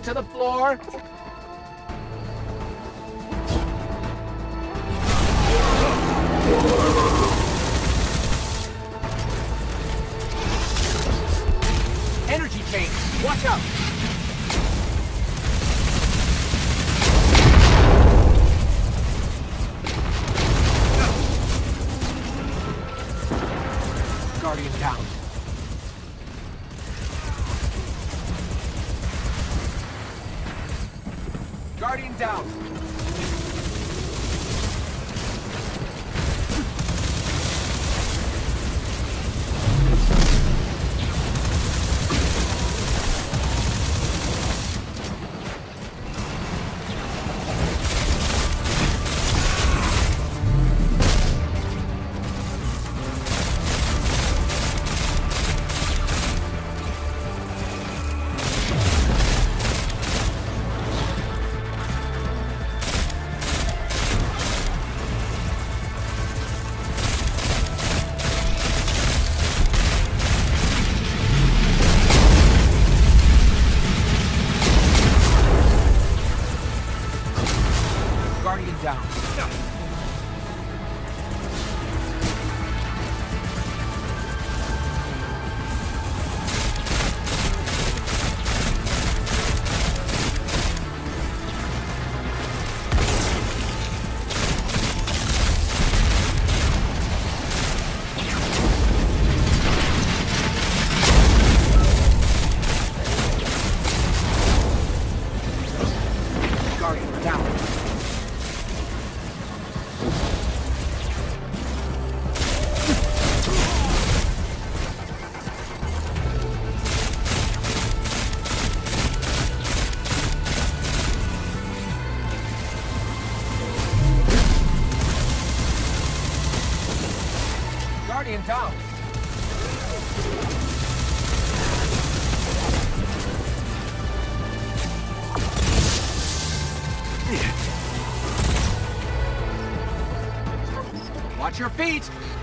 falling to the floor. Energy change, watch out. Guardian down. Guardian down. Down. Guardian down. Guardian down. Watch your feet.